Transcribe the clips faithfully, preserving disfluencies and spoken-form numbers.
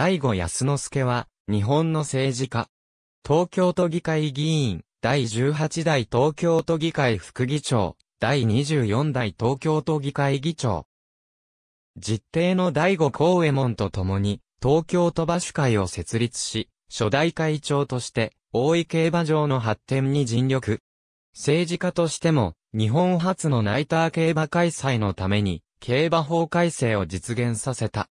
醍醐安之助は、日本の政治家。東京都議会議員、だいじゅうはちだい東京都議会副議長、だいにじゅうよんだい東京都議会議長。実弟の醍醐幸右衛門と共に、東京都馬主会を設立し、初代会長として、大井競馬場の発展に尽力。政治家としても、日本初のナイター競馬開催のために、競馬法改正を実現させた。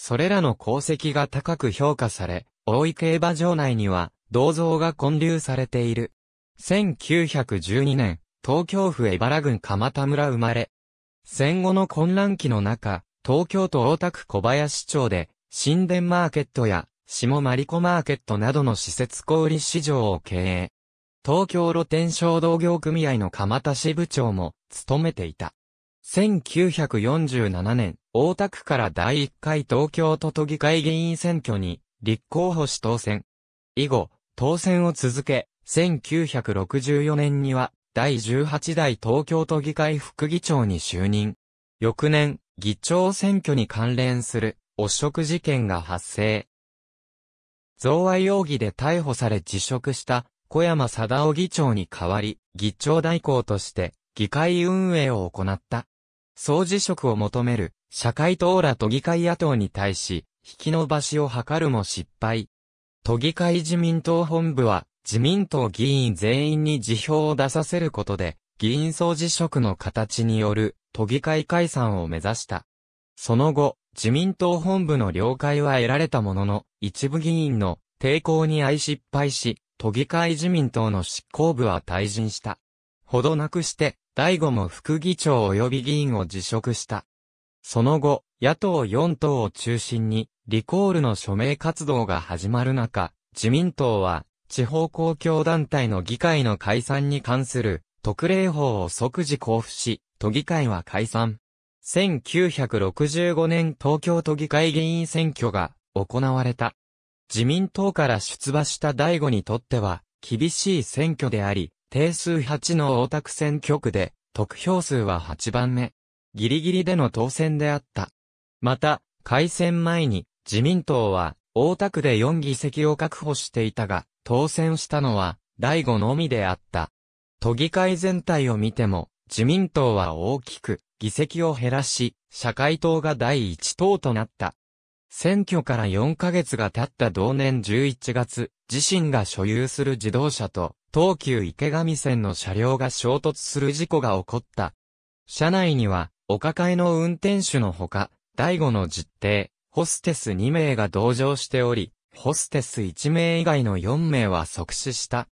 それらの功績が高く評価され、大井競馬場内には、銅像が建立されている。せんきゅうひゃくじゅうにねん、東京府荏原郡蒲田村生まれ。戦後の混乱期の中、東京都大田区小林町で、新田マーケットや下毬子マーケットなどの施設小売市場を経営。東京露天商同業組合の蒲田支部長も務めていた。せんきゅうひゃくよんじゅうななねん、大田区からだいいっかい東京都都議会議員選挙に立候補し当選。以後、当選を続け、せんきゅうひゃくろくじゅうよねんにはだいじゅうはちだい東京都議会副議長に就任。翌年、議長選挙に関連する汚職事件が発生。贈賄容疑で逮捕され辞職した小山貞夫議長に代わり、議長代行として議会運営を行った。総辞職を求める社会党ら都議会野党に対し、引き延ばしを図るも失敗。都議会自民党本部は自民党議員全員に辞表を出させることで、議員総辞職の形による都議会解散を目指した。その後、自民党本部の了解は得られたものの、一部議員の抵抗に遭い失敗し、都議会自民党の執行部は退陣した。ほどなくして、醍醐も副議長及び議員を辞職した。その後、野党よんとうを中心に、リコールの署名活動が始まる中、自民党は、地方公共団体の議会の解散に関する特例法を即時交付し、都議会は解散。せんきゅうひゃくろくじゅうごねん東京都議会議員選挙が行われた。自民党から出馬した醍醐にとっては厳しい選挙であり、定数はちの大田区選挙区で得票数ははちばんめ。ギリギリでの当選であった。また、改選前に自民党は大田区でよんぎせきを確保していたが、当選したのは醍醐のみであった。都議会全体を見ても自民党は大きく、議席を減らし、社会党がだいいちとうとなった。選挙からよんかげつが経った同年じゅういちがつ、自身が所有する自動車と、東急池上線の車両が衝突する事故が起こった。車内には、お抱えの運転手のほか、醍醐の実弟、ホステスにめいが同乗しており、ホステスいちめい以外のよんめいは即死した。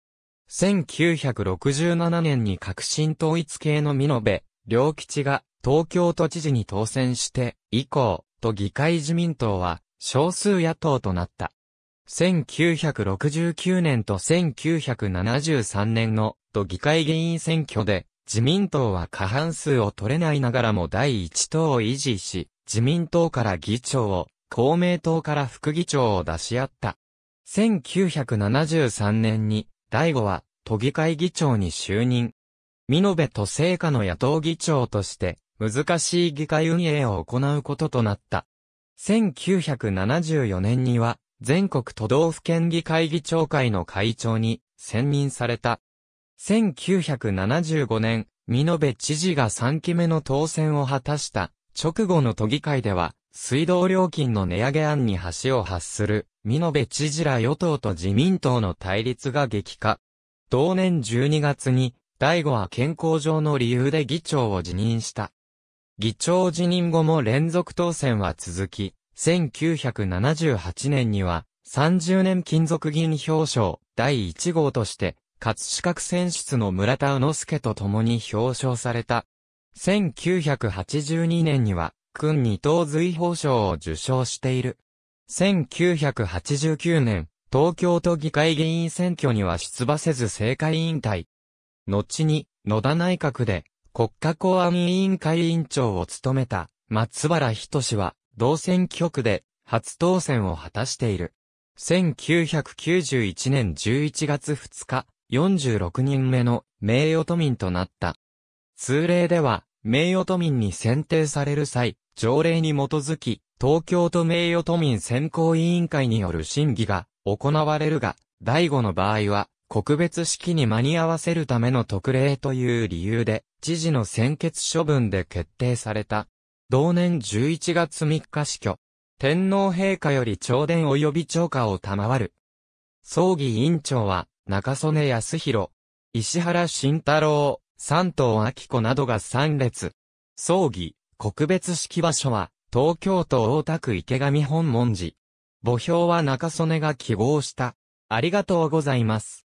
せんきゅうひゃくろくじゅうななねんに革新統一系の美濃部良吉が、東京都知事に当選して、以降、都議会自民党は、少数野党となった。せんきゅうひゃくろくじゅうきゅうねんとせんきゅうひゃくななじゅうさんねんの都議会議員選挙で、自民党は過半数を取れないながらもだいいちとうを維持し、自民党から議長を、公明党から副議長を出し合った。せんきゅうひゃくななじゅうさんねんに、醍醐は、都議会議長に就任。美濃部都政下の野党議長として、難しい議会運営を行うこととなった。せんきゅうひゃくななじゅうよねんには、全国都道府県議会議長会の会長に選任された。せんきゅうひゃくななじゅうごねん、美濃部知事がさんきめの当選を果たした直後の都議会では、水道料金の値上げ案に橋を発する、美濃部知事ら与党と自民党の対立が激化。同年じゅうにがつに、醍醐は健康上の理由で議長を辞任した。議長辞任後も連続当選は続き、せんきゅうひゃくななじゅうはちねんにはさんじゅうねん勤続議員表彰だいいちごうとして、葛飾区選出の村田宇之助と共に表彰された。せんきゅうひゃくはちじゅうにねんには、勲二等瑞宝章を受章している。せんきゅうひゃくはちじゅうきゅうねん、東京都議会議員選挙には出馬せず政界引退。後に、野田内閣で、国家公安委員会委員長を務めた、松原均は、同選挙区で、初当選を果たしている。せんきゅうひゃくきゅうじゅういちねんじゅういちがつふつか、よんじゅうろくにんめの、名誉都民となった。通例では、名誉都民に選定される際、条例に基づき、東京都名誉都民選考委員会による審議が行われるが、第五の場合は、告別式に間に合わせるための特例という理由で、知事の専決処分で決定された。同年じゅういちがつみっか死去。天皇陛下より弔電及び弔歌を賜る。葬儀委員長は、中曽根康弘、石原慎太郎、山東昭子などが参列。葬儀、告別式場所は、東京都大田区池上本門寺。墓標は中曽根が揮毫した。ありがとうございます。